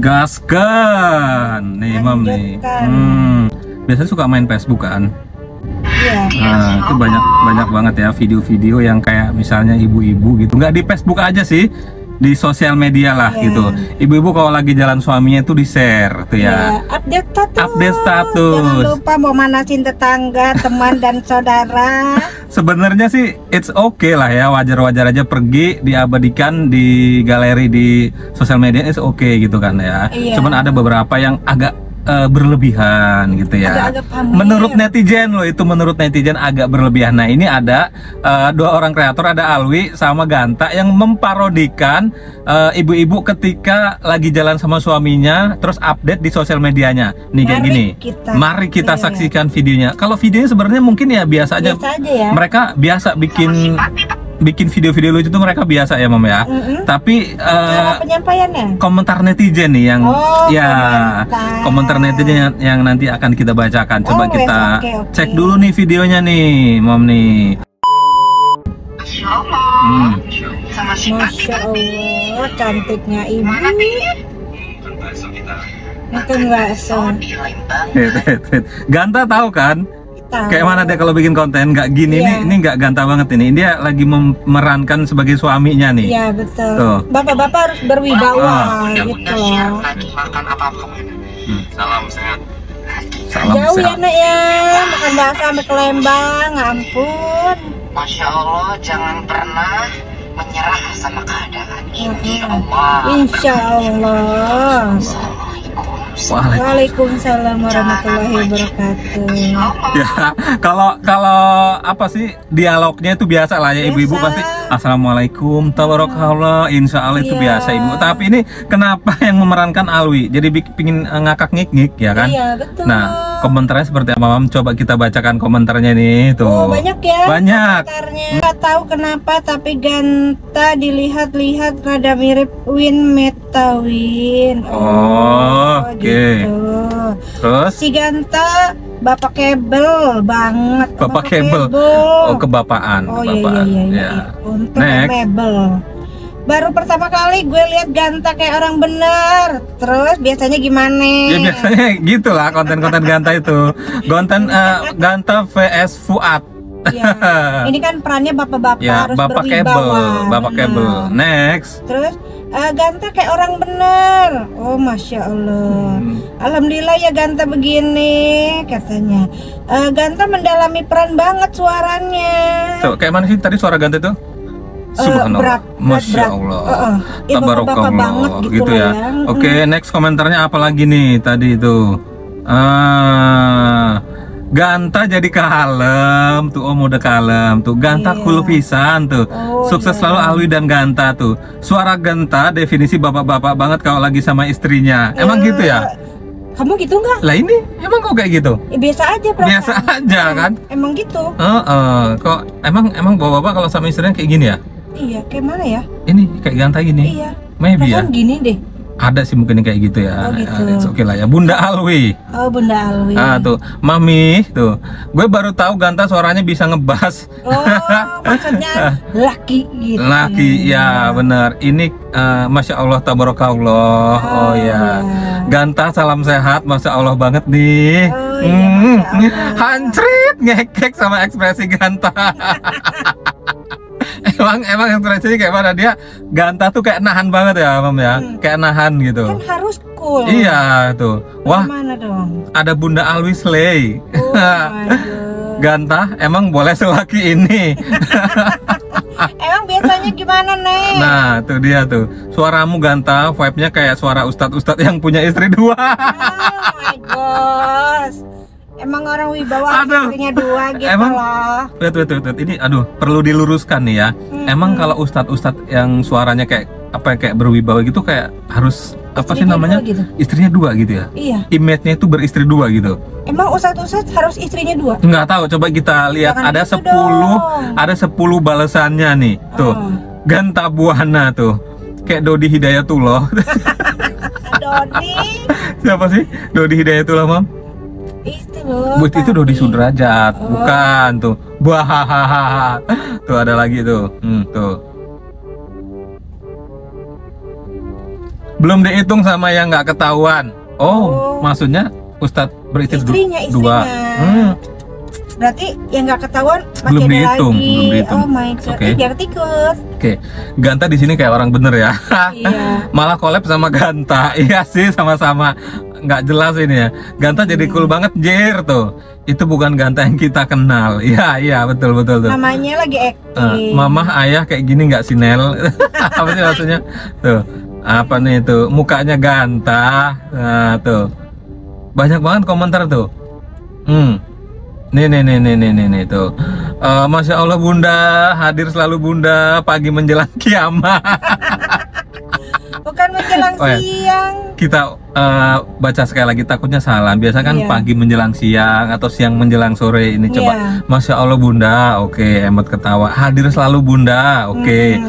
Gaskan nih, Mam nih. Biasanya suka main Facebook kan? Iya. Nah, itu banyak banget ya video-video yang kayak misalnya ibu-ibu gitu. Nggak di Facebook aja sih, di sosial media lah gitu. Ibu-ibu kalau lagi jalan suaminya tuh di-share tuh ya. Update status. Jangan lupa mau manasin tetangga, teman dan saudara. Sebenarnya sih it's okay lah ya, wajar-wajar aja pergi diabadikan di galeri di sosial media, it's okay gitu kan ya. Cuman ada beberapa yang agak berlebihan gitu ya. Menurut netizen loh, itu menurut netizen agak berlebihan. Nah ini ada dua orang kreator, ada Alwi sama Ganta yang memparodikan ibu-ibu ketika lagi jalan sama suaminya terus update di sosial medianya. Nih kayak gini. Mari kita saksikan videonya. Kalau videonya sebenarnya mungkin ya biasa aja. Mereka biasa bikin video-video lucu itu, mereka biasa ya Mam ya. Tapi komentar netizen nih yang komentar netizen yang nanti akan kita bacakan. Coba kita cek dulu nih videonya nih Mam nih. Masya Allah, Masya Allah, cantiknya ibu. Makan bakso. Ganta tahu kan? Kayak mana dia kalau bikin konten nggak gini nih, ini nggak Ganta banget ini. Dia lagi memerankan sebagai suaminya nih. Iya betul. Bapak-bapak harus berwibawa gitu. Makan apa kemana? Salam sehat. Salam jauh sehat. Ya Nak ya, makan bakso sampai ke Lembang, ampun. Masya Allah, jangan pernah menyerah sama keadaan. Insya Allah. Insya Allah. Waalaikumsalam warahmatullahi wabarakatuh. Ya, kalau apa sih dialognya itu biasa lah ya, ibu-ibu pasti assalamualaikum, tabarakallah, insyaallah itu biasa ibu. Tapi ini kenapa yang memerankan Alwi? Jadi pingin ngakak ngik-ngik ya kan? Iya betul. Nah komentarnya seperti apa Mam? Coba kita bacakan komentarnya nih tuh. Oh, banyak ya. Banyak. Nggak tahu kenapa tapi Ganta dilihat-lihat rada mirip Win Meta Win. Gitu. Terus si Ganta bapak kebel banget. Bapak kebel. Oh, kebapaan. Oh iya. Next. Kebel. Baru pertama kali gue lihat Ganta kayak orang bener. Terus biasanya gimana? Ya biasanya gitulah konten-konten Ganta itu. Konten Ganta vs Fuad. Ya, ini kan perannya bapak-bapak ya, harus bapak berwibawa. Bapak kebel. Next. Terus Ganta kayak orang bener. Oh masya Allah. Alhamdulillah ya Ganta begini katanya. Ganta mendalami peran banget suaranya. Coba kayak mana sih tadi suara Ganta itu? Subhanallah, Masya Allah, Tabarakallah gitu ya. Oke, next komentarnya apa lagi nih tadi itu? Ganta jadi kalem tuh, udah kalem tuh. Ganta cool pisan tuh. Sukses selalu Alwi dan Ganta tuh. Suara Ganta definisi bapak-bapak banget kalau lagi sama istrinya. Emang gitu ya? Kamu gitu nggak? Lah ini emang kok kayak gitu? Ya, biasa aja perasaan. Biasa aja kan? Emang gitu. Kok emang bapak-bapak kalau sama istrinya kayak gini ya? Iya, kayak mana ya? Ini kayak Ganta gini. Iya. Maybe ya. Gini deh. Ada sih mungkin kayak gitu ya. Oke lah ya. Bunda Alwi. Oh, Bunda Alwi. Ah tuh, Mami tuh. Gue baru tahu Ganta suaranya bisa ngebass. Oh, maksudnya laki gitu. Laki ya, benar. Ini Masya Allah, Tabarakallah. Oh ya. Ganta salam sehat, Masya Allah banget nih. Hancrit ngekek sama ekspresi Ganta. Emang ekspresinya kayak mana dia? Ganta tuh kayak nahan banget ya Mam ya, kayak nahan gitu. Kan harus cool. Iya tuh. Wah. Mana dong? Ada Bunda Alwi Slay. Oh, Ganta emang boleh selaki ini. Emang biasanya gimana Neng? Nah tuh dia tuh. Suaramu Ganta, vibe-nya kayak suara ustad-ustad yang punya istri dua. Oh my gosh. Emang orang wibawa istrinya dua gitu. Emang, loh. Betul. Ini aduh perlu diluruskan nih ya. Emang kalau ustadz-ustadz yang suaranya kayak apa kayak berwibawa gitu kayak harus istrinya apa sih namanya? Gitu. Istrinya dua gitu ya. Iya. Image-nya itu beristri dua gitu. Emang ustadz-ustadz harus istrinya dua? Nggak tahu, coba kita lihat. Jangan ada 10 dong. Ada 10 balasannya nih. Tuh. Ganta Buana tuh. Kayak Dodi Hidayatullah. Dodi. Siapa sih? Dodi Hidayatullah, Mam? Itu Dodi Sudrajat, bukan tuh. Bahahaha. Tuh ada lagi tuh. Tuh. belum dihitung sama yang nggak ketahuan. Oh, maksudnya Ustadz beristri dua. Berarti yang nggak ketahuan belum dihitung, lagi. Belum dihitung. Oh my god, okay. Biar tikus. Oke, okay. Ganta di sini kayak orang bener ya. Iya. Malah collab sama Ganta. Iya sih, sama-sama nggak jelas ini ya. Ganta jadi cool banget, Jer tuh. Itu bukan Ganta yang kita kenal. Iya, iya, betul betul. Mamanya lagi acting. Mamah ayah kayak gini nggak sinel. Apa sih maksudnya? Tuh, apa nih itu? Mukanya Ganta. Nah, tuh. Banyak banget komentar tuh. Nih tuh, Masya Allah Bunda, hadir selalu Bunda, pagi menjelang kiamat. Bukan menjelang siang. Kita baca sekali lagi, takutnya salah. Biasa kan pagi menjelang siang atau siang menjelang sore ini. Coba, Masya Allah Bunda, oke, emot ketawa. Hadir selalu Bunda, oke.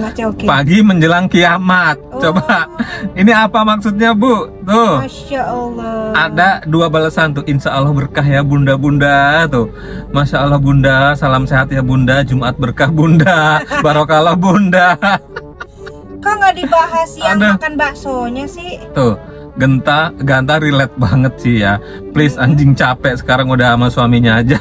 Pagi menjelang kiamat. Coba, ini apa maksudnya Bu? Tuh, Masya Allah. Ada dua balasan tuh, Insya Allah berkah ya Bunda-Bunda tuh. Masya Allah Bunda, salam sehat ya Bunda, Jumat berkah Bunda, Barokallah Bunda. Kok nggak dibahas yang makan baksonya sih? Tuh, Ganta relate banget sih ya. Please, anjing capek sekarang udah sama suaminya aja.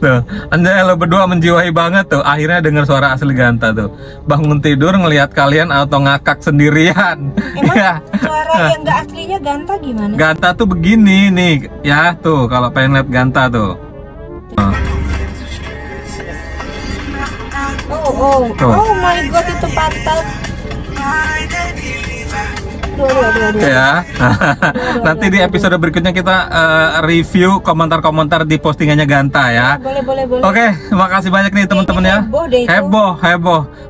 Tuh, anjay lo berdua menjiwai banget tuh. Akhirnya denger suara asli Ganta tuh. Bangun tidur ngelihat kalian atau ngakak sendirian. Emang suara yang nggak aslinya Ganta gimana? Ganta tuh begini nih ya tuh. Kalau pengen lihat Ganta tuh. Oh my god, itu pantat. Ya, nanti di episode berikutnya kita review komentar-komentar di postingannya Ganta ya. Boleh. Oke, makasih banyak nih teman-teman ya. Heboh.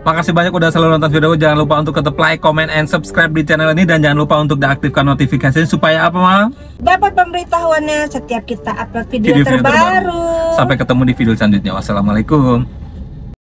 Makasih banyak udah selalu nonton video. Jangan lupa untuk tetap like, comment, and subscribe di channel ini, dan jangan lupa untuk diaktifkan notifikasinya supaya apa Mal? Dapat pemberitahuannya setiap kita upload video terbaru. Sampai ketemu di video selanjutnya. Wassalamualaikum.